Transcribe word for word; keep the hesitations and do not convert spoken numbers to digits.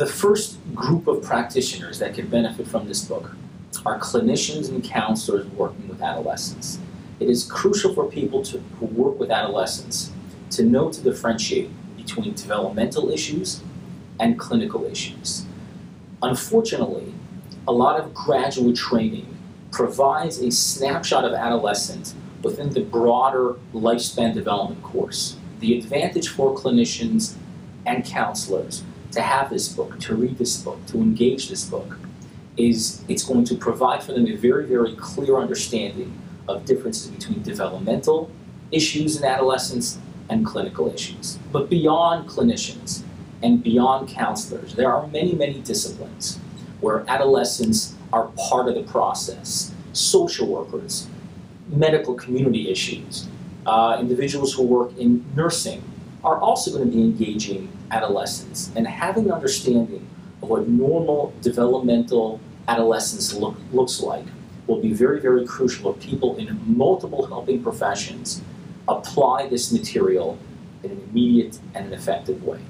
The first group of practitioners that could benefit from this book are clinicians and counselors working with adolescents. It is crucial for people to, who work with adolescents to know to differentiate between developmental issues and clinical issues. Unfortunately, a lot of graduate training provides a snapshot of adolescents within the broader lifespan development course. The advantage for clinicians and counselors to have this book, to read this book, to engage this book, is it's going to provide for them a very, very clear understanding of differences between developmental issues in adolescence and clinical issues. But beyond clinicians and beyond counselors, there are many, many disciplines where adolescents are part of the process. Social workers, medical community issues, uh, individuals who work in nursing are also going to be engaging adolescents, and having an understanding of what normal developmental adolescence look, looks like will be very, very crucial if people in multiple helping professions apply this material in an immediate and an effective way.